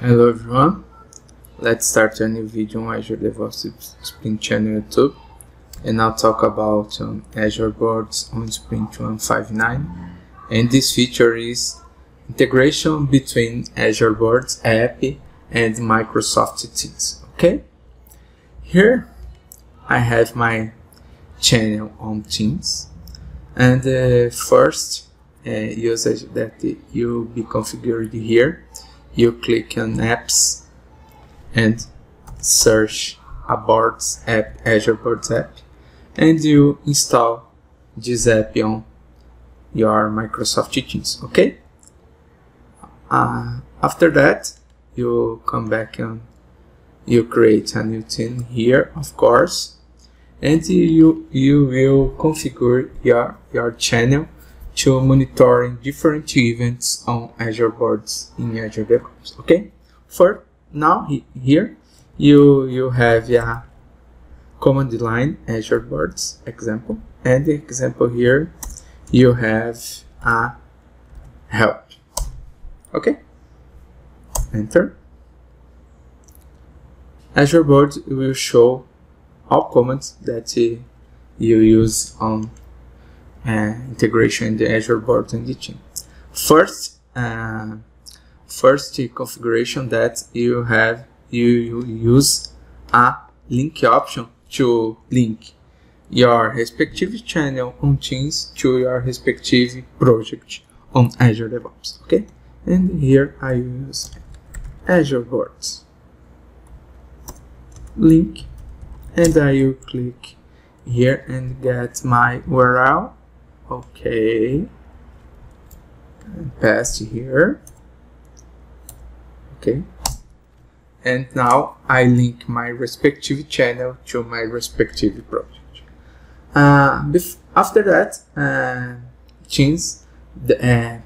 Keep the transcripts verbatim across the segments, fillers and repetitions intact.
Hello everyone, let's start a new video on Azure DevOps Sprint Channel YouTube, and I'll talk about um, Azure boards on Sprint one five nine. And this feature is integration between Azure boards app and Microsoft Teams. Okay, here I have my channel on Teams, and the uh, first uh, usage that you'll be configured here. You click on apps and search a boards app, Azure boards app, and you install this app on your Microsoft Teams. Okay, uh, after that you come back and you create a new team here, of course, and you you will configure your your channel to monitoring different events on Azure boards in Azure DevOps. Okay, for now he, here you you have a command line Azure boards example, and the example here you have a help. Okay, enter. Azure boards will show all commands that uh, you use on Uh, integration in the Azure boards and the team. First, uh, first configuration that you have, you, you use a link option to link your respective channel on Teams to your respective project on Azure DevOps. Okay, and here I use Azure boards link, and I will click here and get my U R L. Okay, and paste here. Okay, and now I link my respective channel to my respective project. Uh, after that, uh, Teams, the, uh,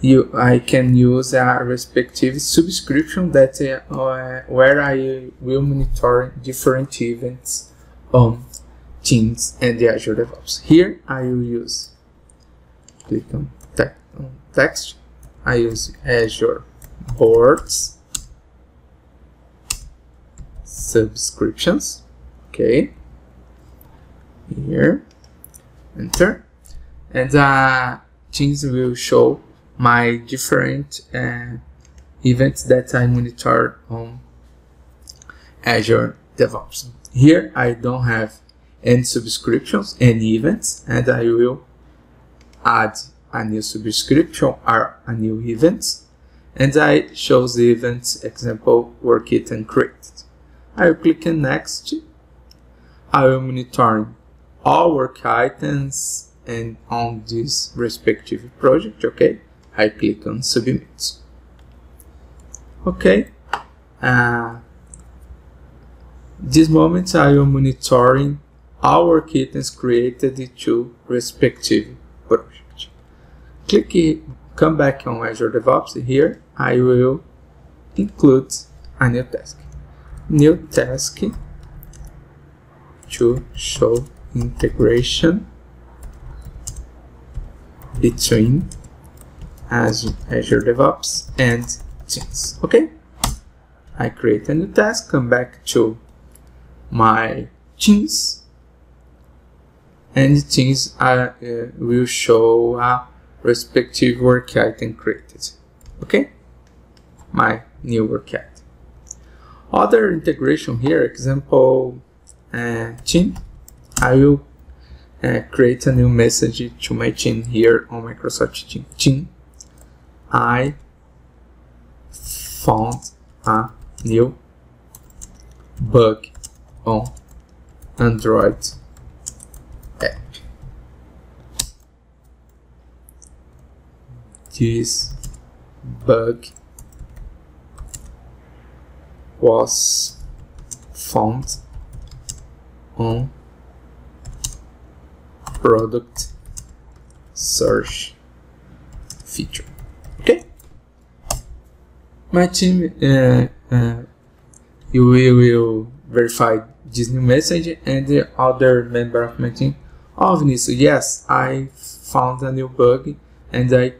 you I can use a respective subscription that uh, where I will monitor different events on Teams and the Azure DevOps. Here I will use, click on, te on text, I use Azure boards subscriptions. Okay, here, enter, and uh, Teams will show my different uh, events that I monitor on Azure DevOps. Here I don't have and subscriptions and events, and I will add a new subscription or a new event, and I chose the events example work it and create it. I will click on next. I will monitor all work items and on this respective project. Okay, I click on submit. Okay, uh, this moment I will monitoring our kittens created the two respective projects. Click it, come back on Azure DevOps. Here I will include a new task. New task to show integration between Azure, Azure DevOps and Teams. Okay, I create a new task, come back to my Teams. And Teams uh, uh, will show a uh, respective work item created. Okay, my new work item. Other integration here, example uh, team. I will uh, create a new message to my team here on Microsoft Team. Team, I found a new bug on Android. This bug was found on product search feature. Okay, my team uh, uh, you will verify this new message, and the other member of my team, oh Vinicius, yes, I found a new bug and I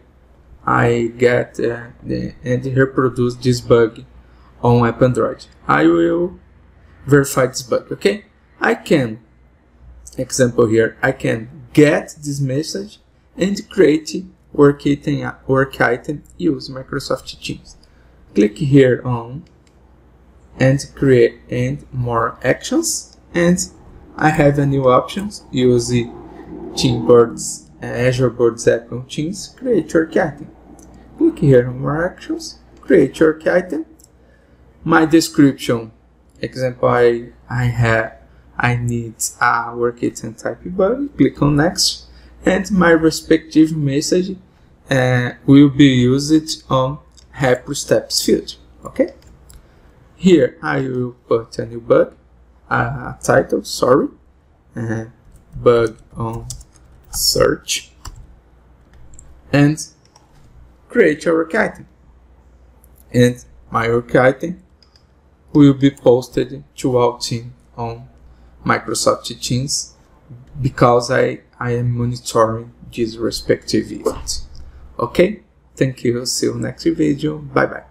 I get uh, the, and reproduce this bug on App Android. I will verify this bug, okay? I can, example here, I can get this message and create work item, work item use Microsoft Teams. Click here on and create and more actions, and I have a new options, use the Team Boards Azure Boards app on Teams, create your item. Click here on more actions, create your item. My description, example, I, I have, I need a work item type bug, click on next, and my respective message uh, will be used on Happy Steps field, okay? Here I will put a new bug, a title, sorry, uh, bug on search, and create your work item, and my work item will be posted to our team on Microsoft Teams, because I, I am monitoring these respective events. Okay, thank you, see you next video, bye bye.